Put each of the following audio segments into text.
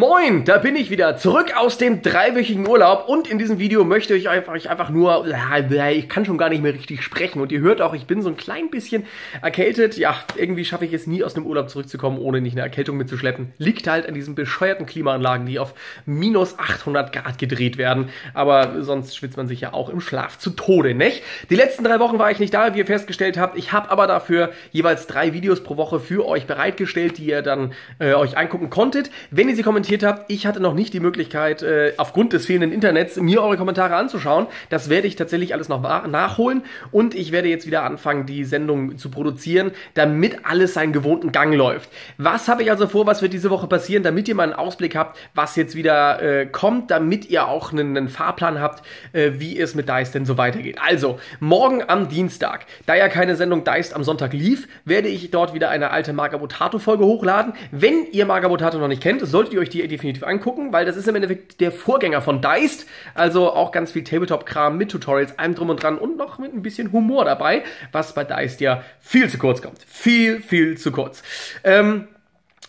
Moin, da bin ich wieder, zurück aus dem dreiwöchigen Urlaub und in diesem Video möchte ich euch einfach nur, ich kann schon gar nicht mehr richtig sprechen und ihr hört auch, ich bin so ein klein bisschen erkältet. Ja, irgendwie schaffe ich es nie aus dem Urlaub zurückzukommen, ohne nicht eine Erkältung mitzuschleppen. Liegt halt an diesen bescheuerten Klimaanlagen, die auf minus 800 Grad gedreht werden, aber sonst schwitzt man sich ja auch im Schlaf zu Tode, nicht? Die letzten 3 Wochen war ich nicht da, wie ihr festgestellt habt. Ich habe aber dafür jeweils 3 Videos pro Woche für euch bereitgestellt, die ihr dann euch angucken konntet. Wenn ihr sie kommentiert habt, ich hatte noch nicht die Möglichkeit, aufgrund des fehlenden Internets, mir eure Kommentare anzuschauen. Das werde ich tatsächlich alles noch nachholen und ich werde jetzt wieder anfangen, die Sendung zu produzieren, damit alles seinen gewohnten Gang läuft. Was habe ich also vor, was wird diese Woche passieren, damit ihr mal einen Ausblick habt, was jetzt wieder kommt, damit ihr auch einen Fahrplan habt, wie es mit DICED denn so weitergeht. Also, morgen am Dienstag, da ja keine Sendung DICED am Sonntag lief, werde ich dort wieder eine alte Magabotato-Folge hochladen. Wenn ihr Magabotato noch nicht kennt, solltet ihr euch die definitiv angucken, weil das ist im Endeffekt der Vorgänger von DICED, also auch ganz viel Tabletop-Kram mit Tutorials, allem drum und dran und noch mit ein bisschen Humor dabei, was bei DICED ja viel zu kurz kommt. Viel, viel zu kurz.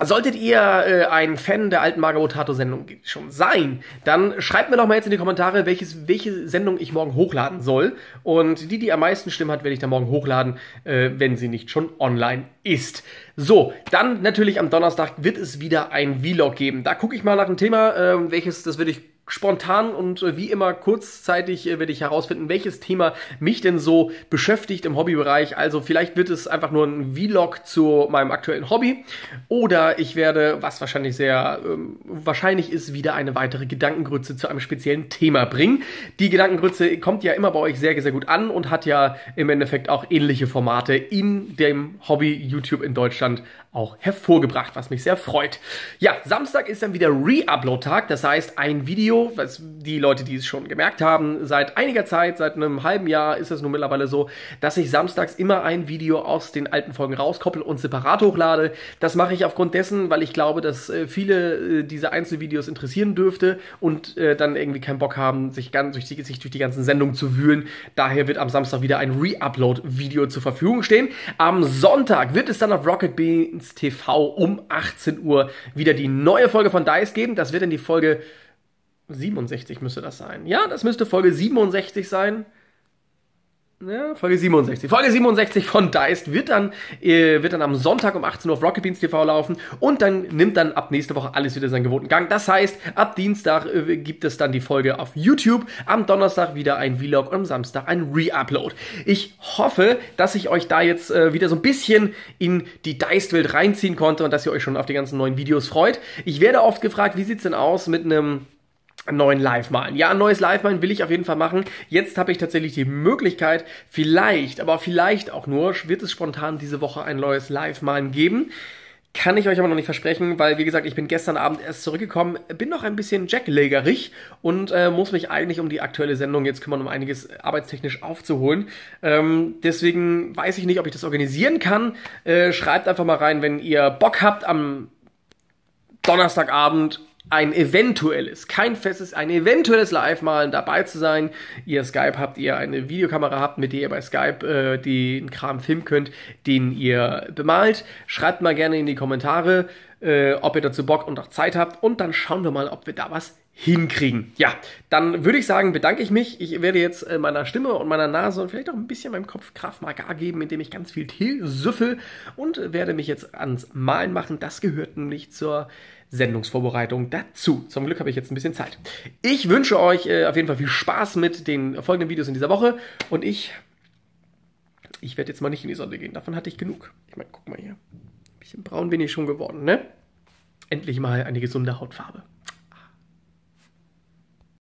Solltet ihr ein Fan der alten Magabotato-Sendung schon sein, dann schreibt mir doch mal jetzt in die Kommentare, welche Sendung ich morgen hochladen soll. Und die am meisten Stimmen hat, werde ich dann morgen hochladen, wenn sie nicht schon online ist. So, dann natürlich am Donnerstag wird es wieder ein Vlog geben. Da gucke ich mal nach einem Thema, das würde ich spontan und wie immer kurzzeitig werde ich herausfinden, welches Thema mich denn so beschäftigt im Hobbybereich. Also vielleicht wird es einfach nur ein Vlog zu meinem aktuellen Hobby oder ich werde, was wahrscheinlich sehr wahrscheinlich ist, wieder eine weitere Gedankengrütze zu einem speziellen Thema bringen. Die Gedankengrütze kommt ja immer bei euch sehr, sehr gut an und hat ja im Endeffekt auch ähnliche Formate in dem Hobby YouTube in Deutschland auch hervorgebracht, was mich sehr freut. Ja, Samstag ist dann wieder Re-Upload-Tag, das heißt ein Video, was die Leute, die es schon gemerkt haben, seit einiger Zeit, seit einem halben Jahr ist es nun mittlerweile so, dass ich samstags immer ein Video aus den alten Folgen rauskoppel und separat hochlade. Das mache ich aufgrund dessen, weil ich glaube, dass viele diese Einzelvideos interessieren dürfte und dann irgendwie keinen Bock haben, sich durch die ganzen Sendungen zu wühlen. Daher wird am Samstag wieder ein Re-Upload-Video zur Verfügung stehen. Am Sonntag wird es dann auf Rocket Beans TV um 18 Uhr wieder die neue Folge von DICED geben. Das wird dann die Folge 67 müsste das sein. Ja, das müsste Folge 67 sein. Ja, Folge 67. Folge 67 von DICED wird dann am Sonntag um 18 Uhr auf Rocket Beans TV laufen und dann nimmt dann ab nächste Woche alles wieder seinen gewohnten Gang. Das heißt, ab Dienstag gibt es dann die Folge auf YouTube, am Donnerstag wieder ein Vlog und am Samstag ein Re-Upload. Ich hoffe, dass ich euch da jetzt wieder so ein bisschen in die DICED-Welt reinziehen konnte und dass ihr euch schon auf die ganzen neuen Videos freut. Ich werde oft gefragt, wie sieht's denn aus mit einem neuen Live-Malen. Ja, ein neues Live-Malen will ich auf jeden Fall machen. Jetzt habe ich tatsächlich die Möglichkeit, vielleicht, aber vielleicht auch nur, wird es spontan diese Woche ein neues Live-Malen geben. Kann ich euch aber noch nicht versprechen, weil, wie gesagt, ich bin gestern Abend erst zurückgekommen, bin noch ein bisschen jacklegerig und muss mich eigentlich um die aktuelle Sendung jetzt kümmern, um einiges arbeitstechnisch aufzuholen. Deswegen weiß ich nicht, ob ich das organisieren kann. Schreibt einfach mal rein, wenn ihr Bock habt am Donnerstagabend ein eventuelles, kein festes, ein eventuelles Live-Malen dabei zu sein. Ihr Skype habt, ihr eine Videokamera habt, mit der ihr bei Skype den Kram filmen könnt, den ihr bemalt. Schreibt mal gerne in die Kommentare, ob ihr dazu Bock und auch Zeit habt und dann schauen wir mal, ob wir da was hinkriegen. Ja, dann würde ich sagen, bedanke ich mich. Ich werde jetzt meiner Stimme und meiner Nase und vielleicht auch ein bisschen meinem Kopf Kraft Maga geben, indem ich ganz viel Tee süffel und werde mich jetzt ans Malen machen. Das gehört nämlich zur Sendungsvorbereitung dazu. Zum Glück habe ich jetzt ein bisschen Zeit. Ich wünsche euch auf jeden Fall viel Spaß mit den folgenden Videos in dieser Woche und ich werde jetzt mal nicht in die Sonne gehen. Davon hatte ich genug. Ich meine, guck mal hier. Ein bisschen braun bin ich schon geworden, ne? Endlich mal eine gesunde Hautfarbe.